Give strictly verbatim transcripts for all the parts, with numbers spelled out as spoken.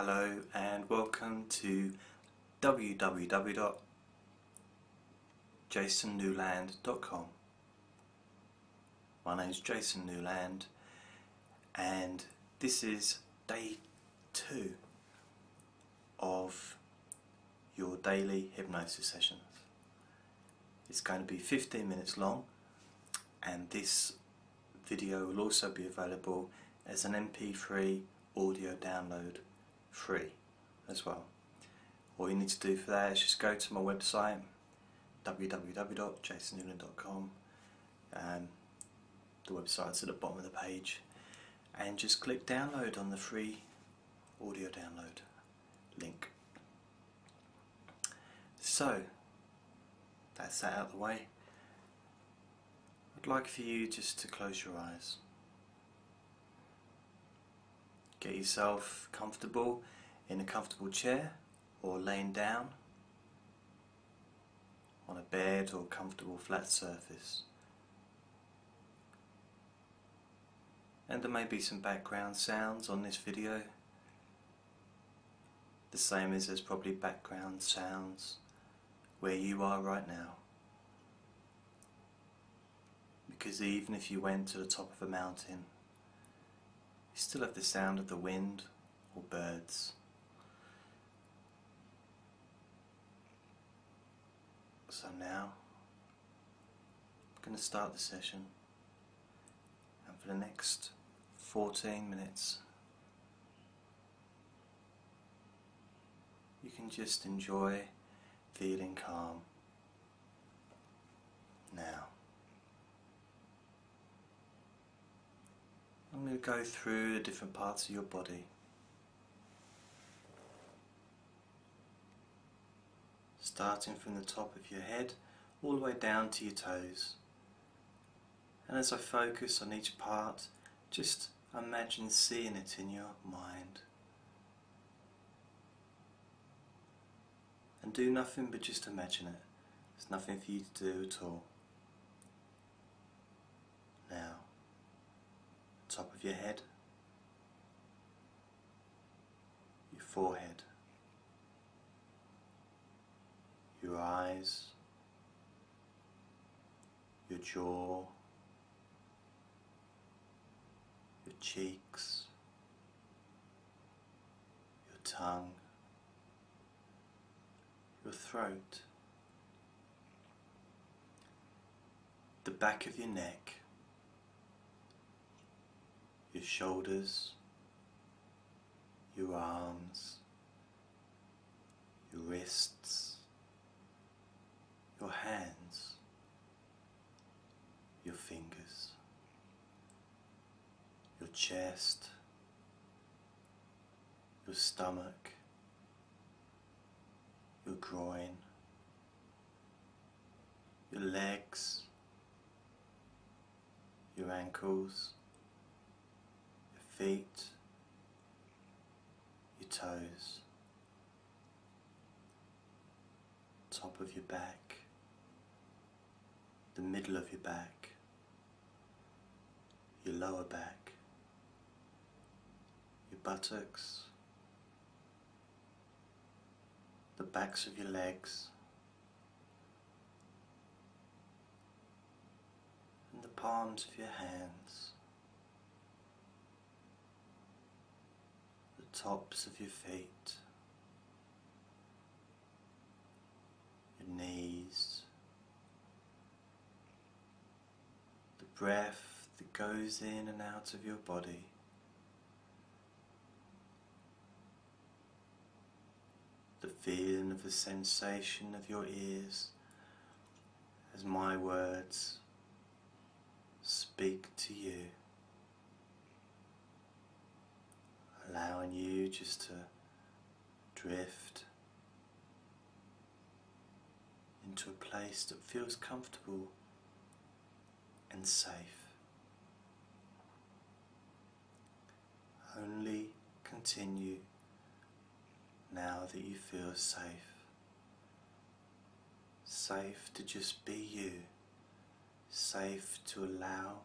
Hello and welcome to w w w dot jason newland dot com. My name is Jason Newland and this is day two of your daily hypnosis sessions. It's going to be fifteen minutes long, and this video will also be available as an M P three audio download, free as well. All you need to do for that is just go to my website w w w dot jason newland dot com. Um, the website's at the bottom of the page, and just click download on the free audio download link. So that's that out of the way. I'd like for you just to close your eyes. Get yourself comfortable in a comfortable chair, or laying down on a bed or comfortable flat surface. And there may be some background sounds on this video, the same as there's probably background sounds where you are right now. Because even if you went to the top of a mountain, you still have the sound of the wind or birds. So now I'm going to start the session, and for the next fourteen minutes you can just enjoy feeling calm. Now I'm going to go through the different parts of your body, starting from the top of your head all the way down to your toes. And as I focus on each part, just imagine seeing it in your mind, and do nothing but just imagine it. There's nothing for you to do at all. Now, top of your head, your forehead, your eyes, your jaw, your cheeks, your tongue, your throat, the back of your neck, your shoulders, your arms, your wrists, your hands, your fingers, your chest, your stomach, your groin, your legs, your ankles, feet, your toes, top of your back, the middle of your back, your lower back, your buttocks, the backs of your legs, and the palms of your hands, tops of your feet, your knees, the breath that goes in and out of your body, the feeling of the sensation of your ears as my words speak to you. Allowing you just to drift into a place that feels comfortable and safe. Only continue now that you feel safe. Safe to just be you. Safe to allow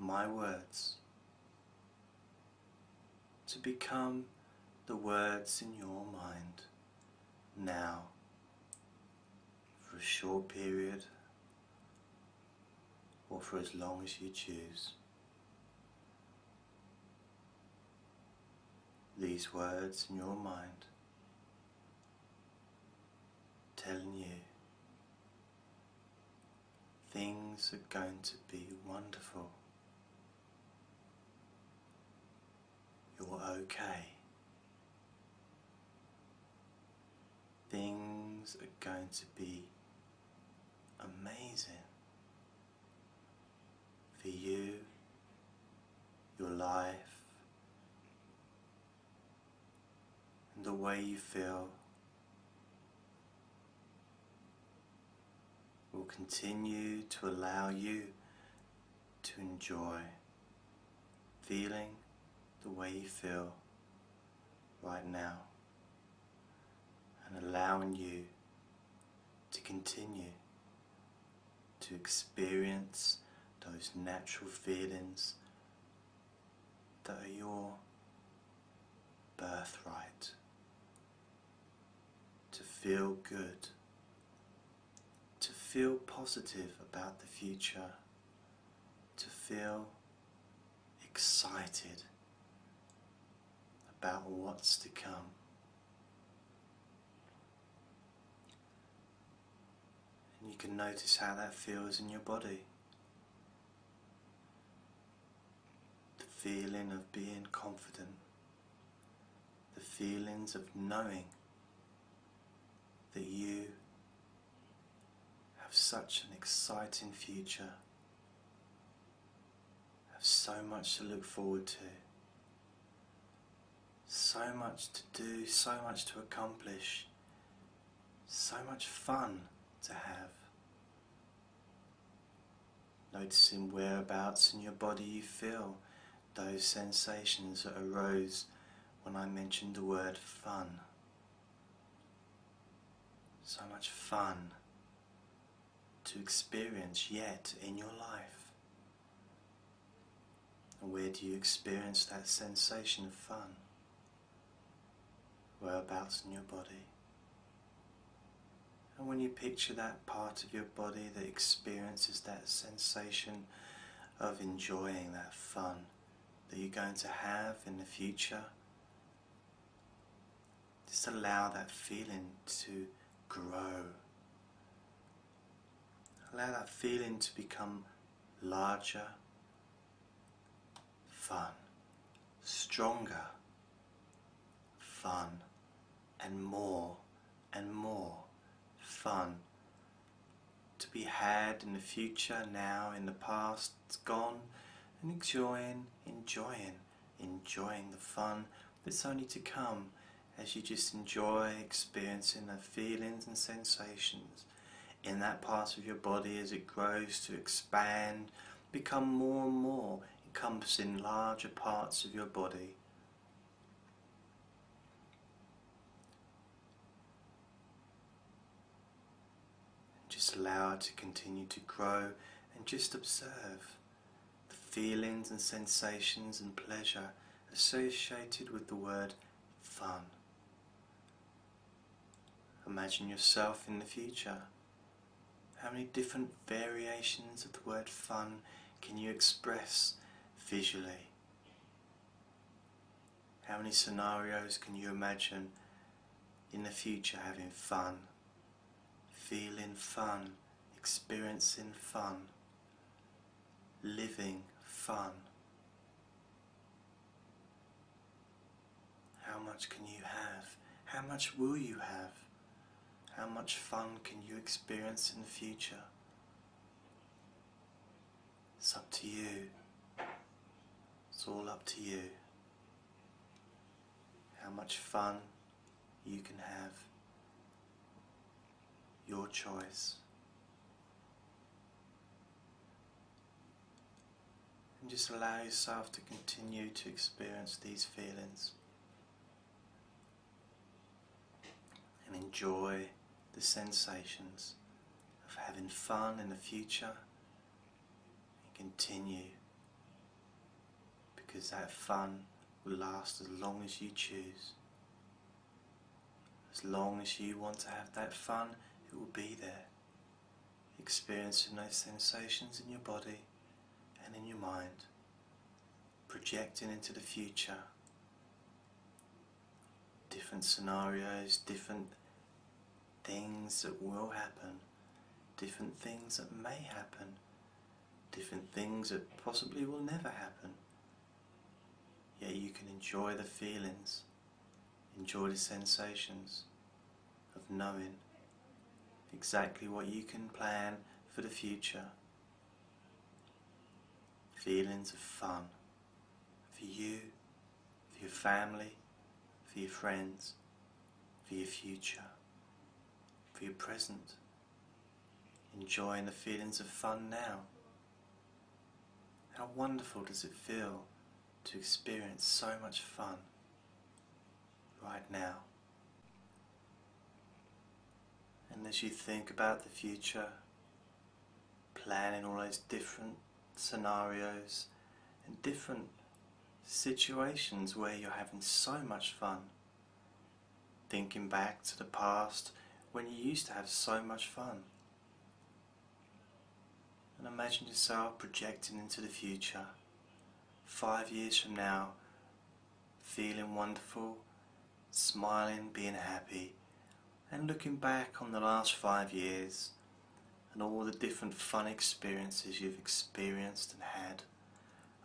my words to become the words in your mind now for a short period or for as long as you choose. These words in your mind telling you things are going to be wonderful. You're okay. Things are going to be amazing for you, your life, and the way you feel will continue to allow you to enjoy feeling the way you feel right now, and allowing you to continue to experience those natural feelings that are your birthright, to feel good, to feel positive about the future, to feel excited about what's to come. And you can notice how that feels in your body. The feeling of being confident, the feelings of knowing that you have such an exciting future, have so much to look forward to, so much to do, so much to accomplish, so much fun to have. Noticing whereabouts in your body you feel those sensations that arose when I mentioned the word fun. So much fun to experience yet in your life. And where do you experience that sensation of fun? Whereabouts in your body. And when you picture that part of your body that experiences that sensation of enjoying that fun that you're going to have in the future, just allow that feeling to grow. Allow that feeling to become larger, fun, stronger, fun, and more and more fun to be had in the future, now, in the past, it's gone, and enjoying, enjoying, enjoying the fun that's only to come as you just enjoy experiencing the feelings and sensations in that part of your body as it grows to expand, become more and more, encompassing larger parts of your body. Just allow it to continue to grow, and just observe the feelings and sensations and pleasure associated with the word fun. Imagine yourself in the future. How many different variations of the word fun can you express visually? How many scenarios can you imagine in the future having fun? Feeling fun, experiencing fun, living fun. How much can you have? How much will you have? How much fun can you experience in the future? It's up to you. It's all up to you. How much fun you can have. Your choice. And just allow yourself to continue to experience these feelings and enjoy the sensations of having fun in the future, and continue, because that fun will last as long as you choose. As long as you want to have that fun, it will be there, experiencing those sensations in your body and in your mind, projecting into the future, different scenarios, different things that will happen, different things that may happen, different things that possibly will never happen. Yet you can enjoy the feelings, enjoy the sensations of knowing exactly what you can plan for the future. Feelings of fun for you, for your family, for your friends, for your future, for your present. Enjoying the feelings of fun now. How wonderful does it feel to experience so much fun right now? And as you think about the future, planning all those different scenarios and different situations where you're having so much fun, thinking back to the past when you used to have so much fun, and imagine yourself projecting into the future, five years from now, feeling wonderful, smiling, being happy, and looking back on the last five years and all the different fun experiences you've experienced and had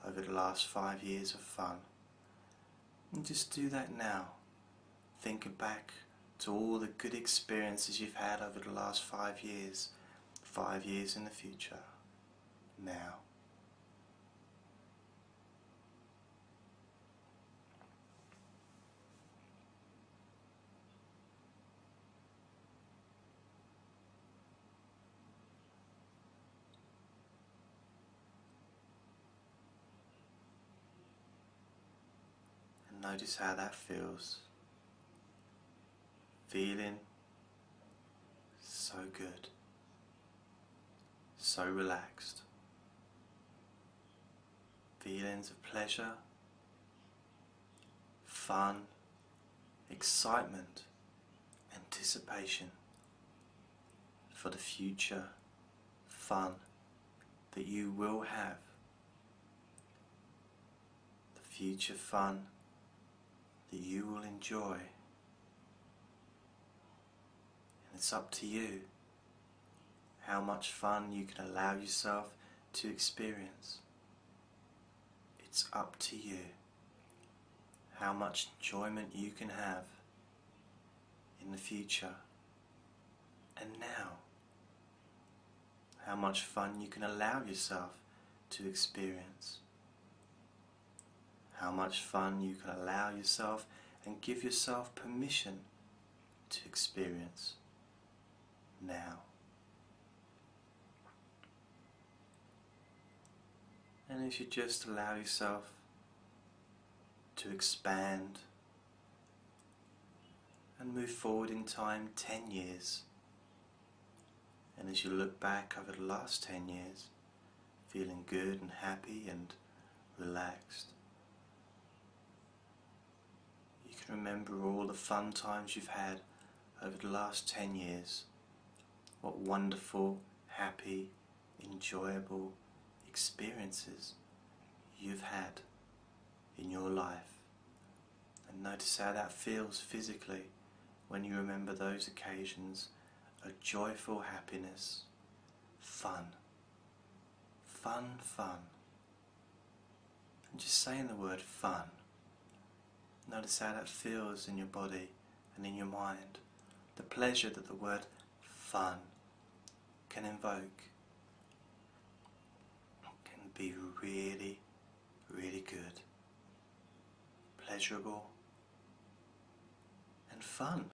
over the last five years of fun. And just do that now, thinking back to all the good experiences you've had over the last five years, five years in the future, now. Notice how that feels. Feeling so good, so relaxed. Feelings of pleasure, fun, excitement, anticipation for the future fun that you will have. The future fun that you will enjoy, and it's up to you how much fun you can allow yourself to experience. It's up to you how much enjoyment you can have in the future and now, how much fun you can allow yourself to experience. How much fun you can allow yourself and give yourself permission to experience now. And if you just allow yourself to expand and move forward in time ten years, and as you look back over the last ten years, feeling good and happy and relaxed, remember all the fun times you've had over the last ten years. What wonderful, happy, enjoyable experiences you've had in your life. And notice how that feels physically when you remember those occasions of joyful happiness, fun, fun, fun. And just saying the word fun. Notice how that feels in your body and in your mind. The pleasure that the word fun can invoke can be really, really good, pleasurable and fun.